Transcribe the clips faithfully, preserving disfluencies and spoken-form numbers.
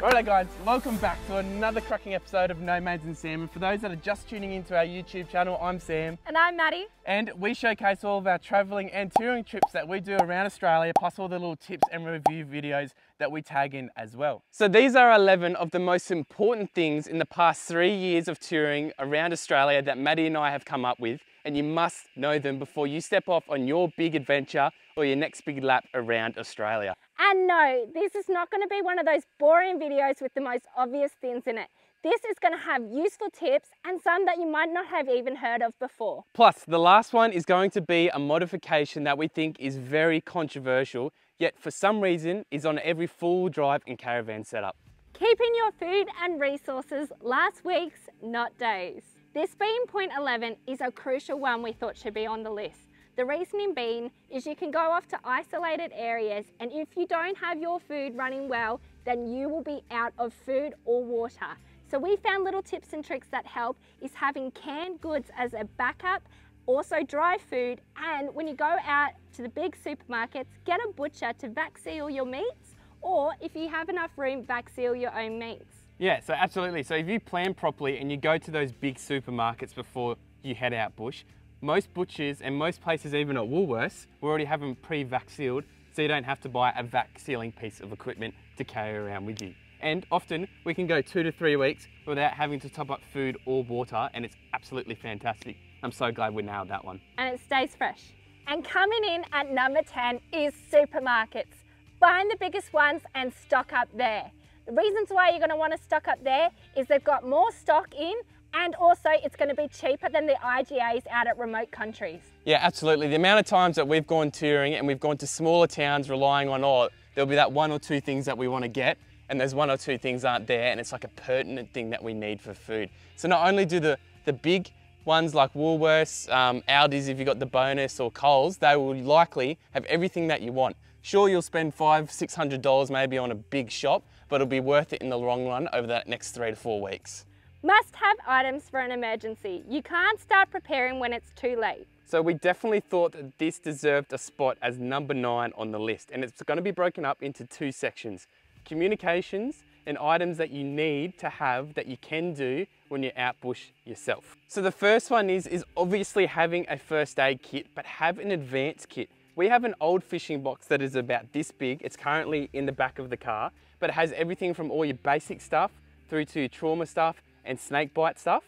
Righto guys, welcome back to another cracking episode of Nomads and Sam, and for those that are just tuning into our YouTube channel, I'm Sam. And I'm Maddie. And we showcase all of our travelling and touring trips that we do around Australia, plus all the little tips and review videos that we tag in as well. So these are eleven of the most important things in the past three years of touring around Australia that Maddie and I have come up with, and you must know them before you step off on your big adventure or your next big lap around Australia. And no, this is not going to be one of those boring videos with the most obvious things in it. This is going to have useful tips and some that you might not have even heard of before. Plus, the last one is going to be a modification that we think is very controversial, yet for some reason is on every full drive and caravan setup. Keeping your food and resources last week's, not days. This being point eleven is a crucial one we thought should be on the list. The reasoning being is you can go off to isolated areas, and if you don't have your food running well, then you will be out of food or water. So we found little tips and tricks that help is having canned goods as a backup, also dry food, and when you go out to the big supermarkets, get a butcher to vac seal your meats, or if you have enough room, vac seal your own meats. Yeah, so absolutely. So if you plan properly and you go to those big supermarkets before you head out bush, most butchers and most places, even at Woolworths, we already have them pre-vac sealed, so you don't have to buy a vac sealing piece of equipment to carry around with you. And often we can go two to three weeks without having to top up food or water, and it's absolutely fantastic. I'm so glad we nailed that one. And it stays fresh. And coming in at number ten is supermarkets. Find the biggest ones and stock up there. The reasons why you're going to want to stock up there is they've got more stock in, and also it's going to be cheaper than the I G As out at remote countries. Yeah, absolutely. The amount of times that we've gone touring and we've gone to smaller towns relying on, oh, there'll be that one or two things that we want to get, and those one or two things aren't there, and it's like a pertinent thing that we need for food. So not only do the, the big ones like Woolworths, um, Aldis if you've got the bonus, or Coles, they will likely have everything that you want. Sure, you'll spend five, six hundred dollars maybe on a big shop, but it'll be worth it in the long run over that next three to four weeks. Must-have items for an emergency. You can't start preparing when it's too late. So we definitely thought that this deserved a spot as number nine on the list, and it's going to be broken up into two sections. Communications and items that you need to have that you can do when you're out bush yourself. So the first one is, is obviously having a first aid kit, but have an advanced kit. We have an old fishing box that is about this big. It's currently in the back of the car, but it has everything from all your basic stuff through to trauma stuff and snake bite stuff.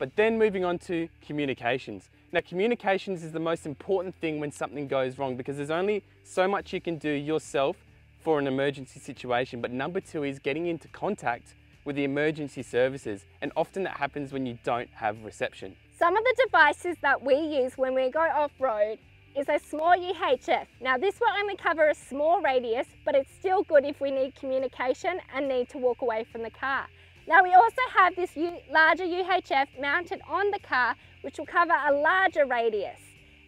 But then moving on to communications. Now, communications is the most important thing when something goes wrong, because there's only so much you can do yourself for an emergency situation. But number two is getting into contact with the emergency services, and often that happens when you don't have reception. Some of the devices that we use when we go off-road is a small U H F. Now this will only cover a small radius, but it's still good if we need communication and need to walk away from the car. Now we also have this larger U H F mounted on the car, which will cover a larger radius.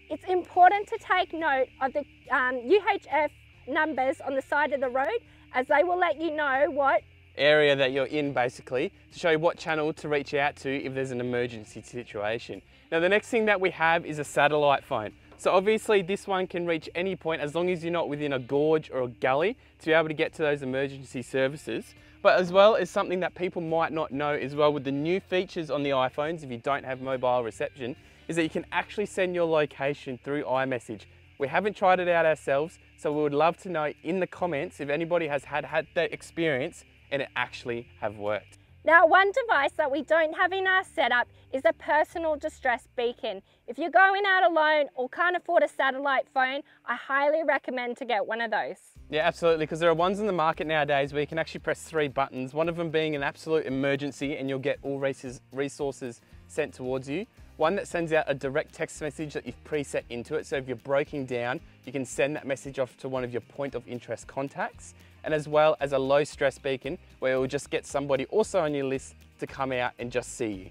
It's important to take note of the um, U H F numbers on the side of the road, as they will let you know what area that you're in, basically, to show you what channel to reach out to if there's an emergency situation. Now the next thing that we have is a satellite phone. So obviously this one can reach any point as long as you're not within a gorge or a gully to be able to get to those emergency services. But as well as something that people might not know as well with the new features on the iPhones, if you don't have mobile reception, is that you can actually send your location through iMessage. We haven't tried it out ourselves, so we would love to know in the comments if anybody has had, had that experience and it actually have worked. Now one device that we don't have in our setup is a personal distress beacon. If you're going out alone or can't afford a satellite phone, I highly recommend to get one of those. Yeah, absolutely, because there are ones in the market nowadays where you can actually press three buttons, one of them being an absolute emergency and you'll get all resources sent towards you. One that sends out a direct text message that you've preset into it, so if you're breaking down, you can send that message off to one of your point of interest contacts. And as well as a low stress beacon where it will just get somebody also on your list to come out and just see you.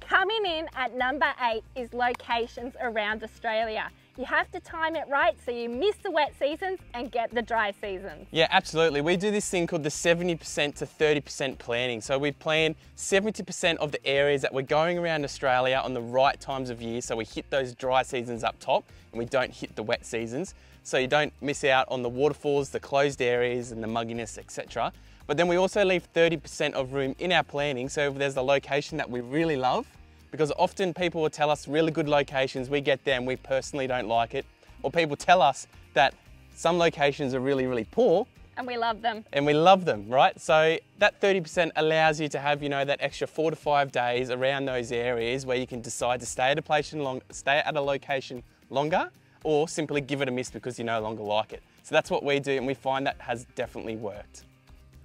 Coming in at number eight is locations around Australia. You have to time it right so you miss the wet seasons and get the dry seasons. Yeah, absolutely. We do this thing called the seventy percent to thirty percent planning. So we plan seventy percent of the areas that we're going around Australia on the right times of year, so we hit those dry seasons up top and we don't hit the wet seasons. so you don't miss out on the waterfalls, the closed areas and the mugginess, et cetera. But then we also leave thirty percent of room in our planning, so if there's a location that we really love, because often people will tell us really good locations, we get there and we personally don't like it, or people tell us that some locations are really, really poor, and we love them. And we love them, right? So that thirty percent allows you to have, you know, that extra four to five days around those areas where you can decide to stay at a place long, stay at a location longer, or simply give it a miss because you no longer like it. So that's what we do, and we find that has definitely worked.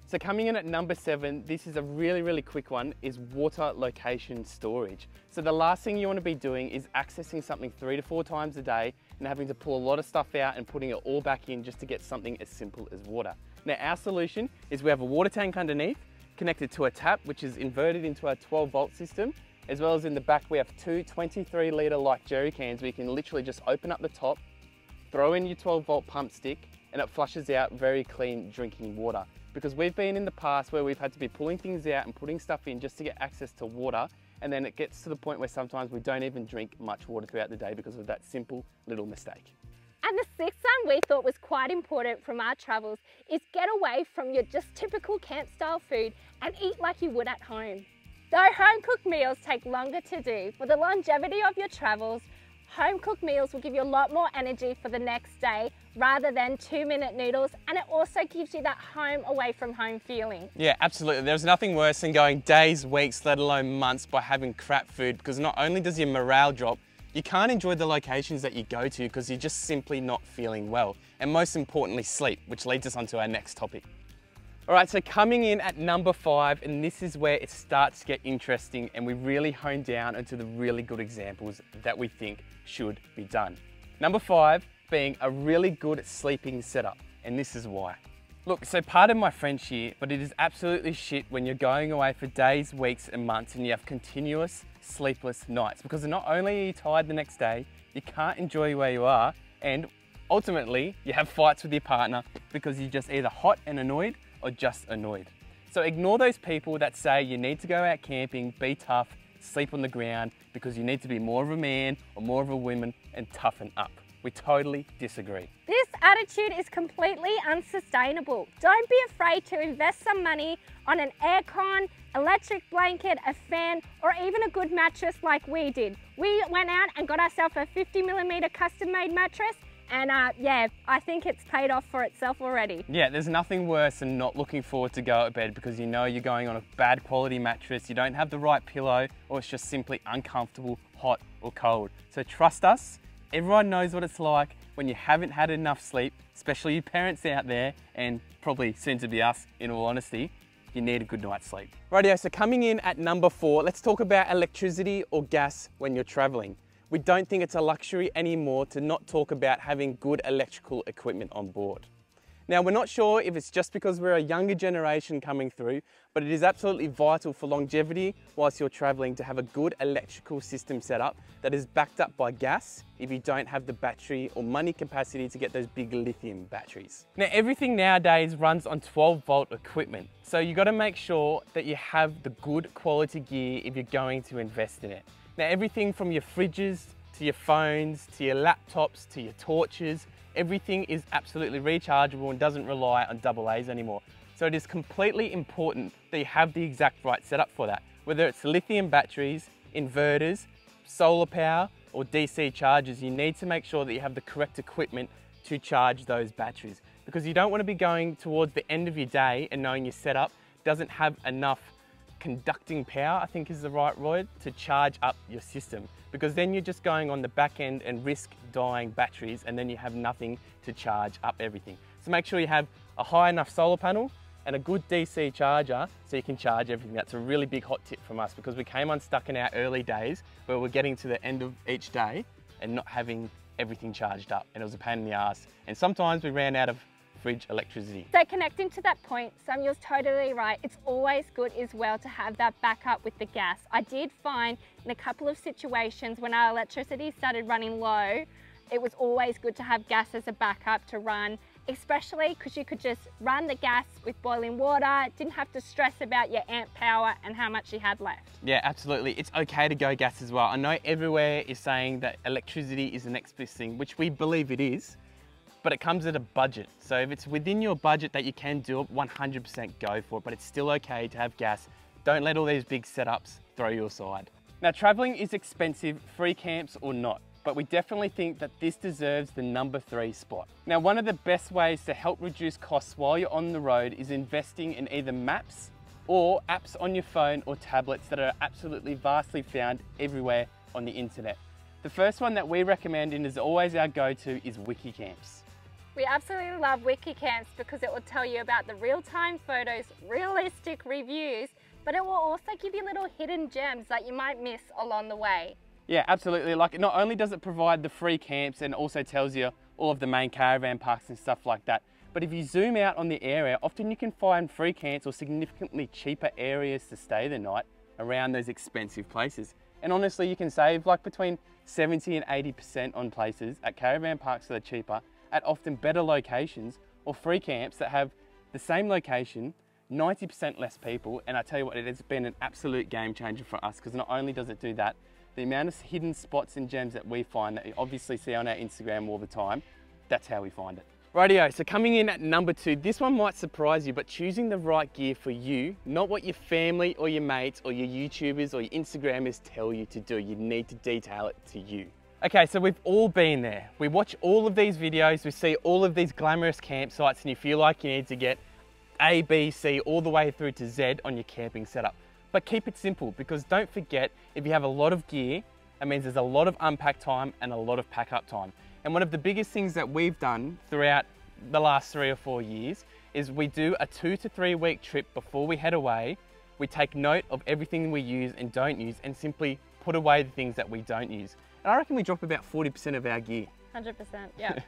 So coming in at number seven, this is a really, really quick one, is water location storage. So the last thing you want to be doing is accessing something three to four times a day and having to pull a lot of stuff out and putting it all back in just to get something as simple as water. Now our solution is we have a water tank underneath connected to a tap, which is inverted into our twelve volt system, as well as in the back we have two twenty-three litre like jerry cans where you can literally just open up the top, throw in your twelve volt pump stick, and it flushes out very clean drinking water. Because we've been in the past where we've had to be pulling things out and putting stuff in just to get access to water, and then it gets to the point where sometimes we don't even drink much water throughout the day because of that simple little mistake. And the sixth one we thought was quite important from our travels is get away from your just typical camp style food and eat like you would at home. Though home cooked meals take longer to do, for the longevity of your travels, home cooked meals will give you a lot more energy for the next day rather than two minute noodles, and it also gives you that home away from home feeling. Yeah, absolutely. There's nothing worse than going days, weeks, let alone months by having crap food, because not only does your morale drop, you can't enjoy the locations that you go to because you're just simply not feeling well. And most importantly, sleep, which leads us onto our next topic. All right, so coming in at number five, and this is where it starts to get interesting and we really hone down into the really good examples that we think should be done. Number five being a really good sleeping setup, and this is why. Look, so pardon my French here, but it is absolutely shit when you're going away for days, weeks and months and you have continuous sleepless nights, because not only are you tired the next day, you can't enjoy where you are, and ultimately you have fights with your partner because you're just either hot and annoyed or just annoyed. So ignore those people that say you need to go out camping, be tough, sleep on the ground because you need to be more of a man or more of a woman and toughen up. We totally disagree. This attitude is completely unsustainable. Don't be afraid to invest some money on an aircon, electric blanket, a fan, or even a good mattress like we did. We went out and got ourselves a fifty millimeter custom-made mattress, and uh, yeah, I think it's paid off for itself already. Yeah, there's nothing worse than not looking forward to go to bed because you know you're going on a bad quality mattress, you don't have the right pillow, or it's just simply uncomfortable, hot or cold. So trust us, everyone knows what it's like when you haven't had enough sleep, especially your parents out there, and probably soon to be us, in all honesty. You need a good night's sleep. Rightio, so coming in at number four, let's talk about electricity or gas when you're traveling. We don't think it's a luxury anymore to not talk about having good electrical equipment on board. Now, we're not sure if it's just because we're a younger generation coming through, but it is absolutely vital for longevity whilst you're traveling to have a good electrical system set up that is backed up by gas if you don't have the battery or money capacity to get those big lithium batteries. Now, everything nowadays runs on twelve volt equipment, so you got to make sure that you have the good quality gear if you're going to invest in it. Now, everything from your fridges to your phones, to your laptops, to your torches, everything is absolutely rechargeable and doesn't rely on double A's anymore. So it is completely important that you have the exact right setup for that, whether it's lithium batteries, inverters, solar power, or D C chargers. You need to make sure that you have the correct equipment to charge those batteries, because you don't want to be going towards the end of your day and knowing your setup doesn't have enough conducting power, I think is the right word, to charge up your system, because then you're just going on the back end and risk dying batteries, and then you have nothing to charge up everything. So make sure you have a high enough solar panel and a good D C charger so you can charge everything. That's a really big hot tip from us, because we came unstuck in our early days where we're getting to the end of each day and not having everything charged up, and it was a pain in the ass, and sometimes we ran out of fridge electricity. So connecting to that point, Samuel's totally right. It's always good as well to have that backup with the gas. I did find in a couple of situations when our electricity started running low, it was always good to have gas as a backup to run, especially because you could just run the gas with boiling water, didn't have to stress about your amp power and how much you had left. Yeah, absolutely. It's okay to go gas as well. I know everywhere is saying that electricity is the next best thing, which we believe it is, but it comes at a budget. So if it's within your budget that you can do it, one hundred percent go for it, but it's still okay to have gas. Don't let all these big setups throw you aside. Now, traveling is expensive, free camps or not, but we definitely think that this deserves the number three spot. Now, one of the best ways to help reduce costs while you're on the road is investing in either maps or apps on your phone or tablets that are absolutely vastly found everywhere on the internet. The first one that we recommend and is always our go-to is WikiCamps. We absolutely love WikiCamps because it will tell you about the real-time photos, realistic reviews, but it will also give you little hidden gems that you might miss along the way. Yeah, absolutely. Like, not only does it provide the free camps and also tells you all of the main caravan parks and stuff like that, but if you zoom out on the area, often you can find free camps or significantly cheaper areas to stay the night around those expensive places. And honestly, you can save like between seventy and eighty percent on places at caravan parks that are cheaper, at often better locations, or free camps that have the same location, ninety percent less people. And I tell you what, it has been an absolute game changer for us, because not only does it do that, the amount of hidden spots and gems that we find that you obviously see on our Instagram all the time, that's how we find it. Rightio, so coming in at number two, this one might surprise you, but choosing the right gear for you, not what your family or your mates or your YouTubers or your Instagrammers tell you to do. You need to detail it to you. Okay, so we've all been there. We watch all of these videos, we see all of these glamorous campsites, and you feel like you need to get A, B, C, all the way through to Z on your camping setup. But keep it simple, because don't forget, if you have a lot of gear, that means there's a lot of unpack time and a lot of pack up time. And one of the biggest things that we've done throughout the last three or four years is we do a two to three week trip before we head away. We take note of everything we use and don't use and simply put away the things that we don't use. And I reckon we drop about forty percent of our gear. one hundred percent, yeah.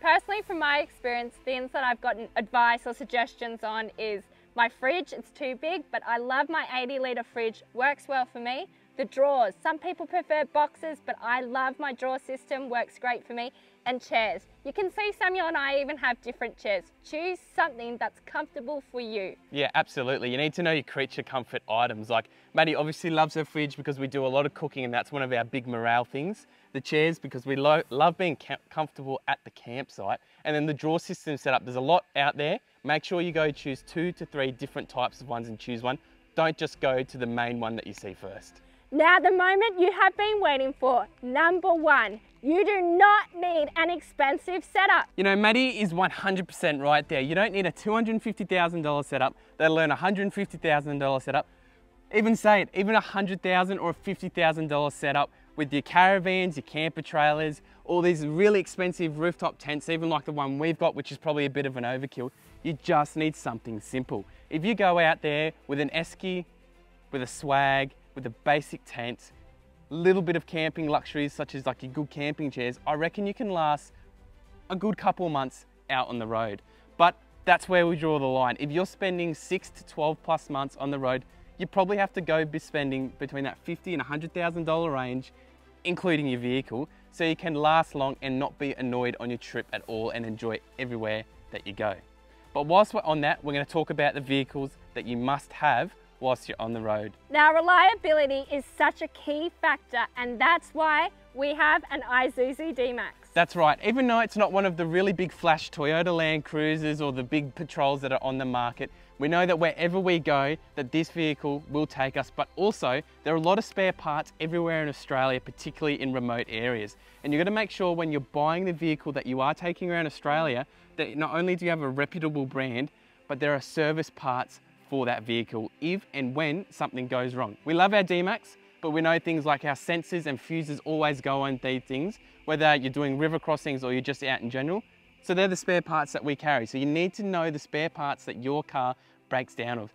Personally, from my experience, things that I've gotten advice or suggestions on is my fridge, it's too big, but I love my eighty litre fridge, works well for me. The drawers, some people prefer boxes, but I love my drawer system, works great for me. And chairs, you can see Samuel and I even have different chairs. Choose something that's comfortable for you. Yeah, absolutely. You need to know your creature comfort items. Like Maddie obviously loves her fridge because we do a lot of cooking and that's one of our big morale things. The chairs, because we lo love being comfortable at the campsite. And then the drawer system setup, there's a lot out there. Make sure you go choose two to three different types of ones and choose one. Don't just go to the main one that you see first. Now, the moment you have been waiting for, number one, you do not need an expensive setup. You know, Maddie is one hundred percent right there. You don't need a two hundred fifty thousand dollar setup, let alone a one hundred fifty thousand dollar setup. Even say it, even a one hundred thousand dollars or a fifty thousand dollar setup with your caravans, your camper trailers, all these really expensive rooftop tents, even like the one we've got, which is probably a bit of an overkill. You just need something simple. If you go out there with an esky, with a swag, with a basic tent, little bit of camping luxuries such as like your good camping chairs, I reckon you can last a good couple months out on the road. But that's where we draw the line. If you're spending six to twelve plus months on the road, you probably have to go be spending between that fifty and one hundred thousand dollar range, including your vehicle, so you can last long and not be annoyed on your trip at all and enjoy everywhere that you go. But whilst we're on that, we're going to talk about the vehicles that you must have whilst you're on the road. Now, reliability is such a key factor, and that's why we have an Isuzu D-MAX. That's right. Even though it's not one of the really big flash Toyota Land Cruisers or the big patrols that are on the market, we know that wherever we go, that this vehicle will take us, but also there are a lot of spare parts everywhere in Australia, particularly in remote areas. And you've got to make sure when you're buying the vehicle that you are taking around Australia, that not only do you have a reputable brand, but there are service parts for that vehicle if and when something goes wrong. We love our D-MAX, but we know things like our sensors and fuses always go on these things, whether you're doing river crossings or you're just out in general. So they're the spare parts that we carry. So you need to know the spare parts that your car breaks down of.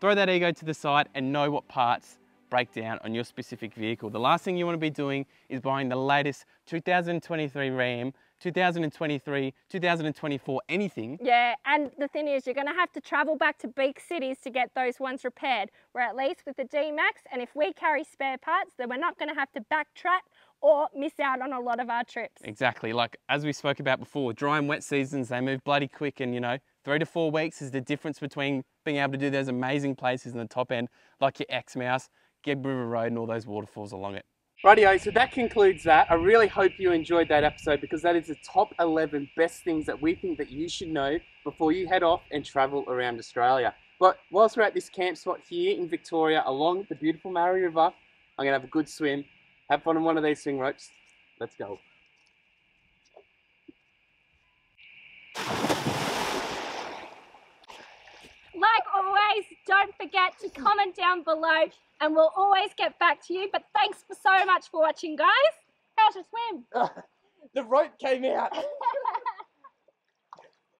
Throw that ego to the side and know what parts break down on your specific vehicle. The last thing you want to be doing is buying the latest two thousand twenty-three Ram, two thousand twenty-three, two thousand twenty-four, anything. Yeah, and the thing is, you're going to have to travel back to big cities to get those ones repaired. We're at least with the D-MAX, and if we carry spare parts, then we're not going to have to backtrack or miss out on a lot of our trips. Exactly, like as we spoke about before, dry and wet seasons, they move bloody quick, and you know, three to four weeks is the difference between being able to do those amazing places in the top end, like your Exmouth, Gibb River Road, and all those waterfalls along it. Rightio, so that concludes that. I really hope you enjoyed that episode, because that is the top eleven best things that we think that you should know before you head off and travel around Australia. But whilst we're at this camp spot here in Victoria along the beautiful Murray River, I'm going to have a good swim. Have fun on one of these swing ropes. Let's go. Like always, don't forget to comment down below and we'll always get back to you. But thanks for so much for watching, guys. How to swim? Uh, the rope came out.